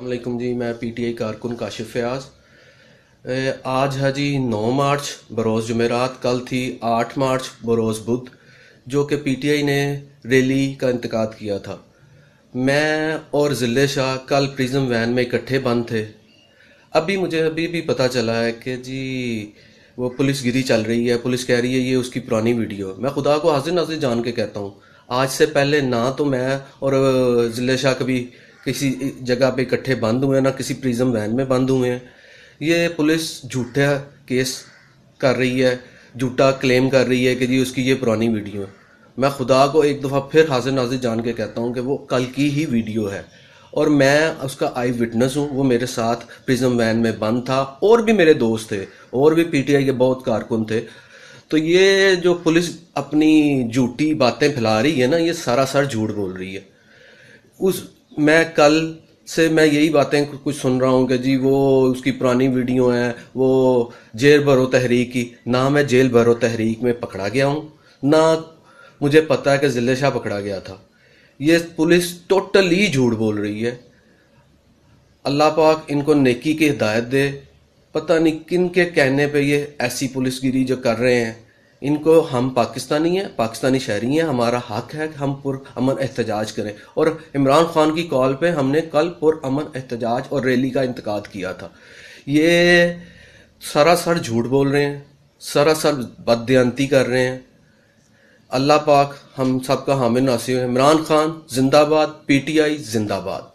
अस्सलामुअलैकुम जी, मैं PTI कारकुन काशिफ फयाज। आज है जी 9 मार्च बरोज़ जुमेरात, कल थी 8 मार्च बरोज़ बुध, जो कि PTI ने रैली का इंतकाद किया था। मैं और जिल्ले शाह कल प्रिज्म वैन में इकट्ठे बंद थे। अभी मुझे भी पता चला है कि जी वो पुलिस गिरी चल रही है, पुलिस कह रही है ये उसकी पुरानी वीडियो। मैं खुदा को हाजिर नाजिर जान के कहता हूँ, आज से पहले ना तो मैं और जिल्ले शाह कभी किसी जगह पे इकट्ठे बंद हुए हैं, ना किसी प्रिज्म वैन में बंद हुए हैं। ये पुलिस झूठा केस कर रही है, झूठा क्लेम कर रही है कि जी उसकी ये पुरानी वीडियो है। मैं खुदा को एक दफ़ा फिर हाजिर नाजिर जान के कहता हूँ कि वो कल की ही वीडियो है और मैं उसका आई विटनेस हूँ। वो मेरे साथ प्रिज्म वैन में बंद था, और भी मेरे दोस्त थे, और भी PTI के बहुत कारकुन थे। तो ये जो पुलिस अपनी झूठी बातें फैला रही है ना, ये सरासर झूठ बोल रही है। मैं कल से मैं यही बातें कुछ सुन रहा हूँ कि जी वो उसकी पुरानी वीडियो है, वो जेल भरो तहरीक की। ना मैं जेल भरो तहरीक में पकड़ा गया हूँ, ना मुझे पता है कि जिल्ले शाह पकड़ा गया था। ये पुलिस टोटली झूठ बोल रही है। अल्लाह पाक इनको नेकी की हिदायत दे। पता नहीं किन के कहने पे ये ऐसी पुलिसगिरी जो कर रहे हैं। इनको, हम पाकिस्तानी हैं, पाकिस्तानी शहरी हैं, हमारा हक है कि हम पुरअमन एहतजाज करें। और इमरान खान की कॉल पे हमने कल पुरअमन एहतजाज और रैली का इंतकाद किया था। ये सरासर झूठ बोल रहे हैं, सरासर बददियानती कर रहे हैं। अल्लाह पाक हम सबका हामिद नासिर। इमरान खान जिंदाबाद, PTI जिंदाबाद।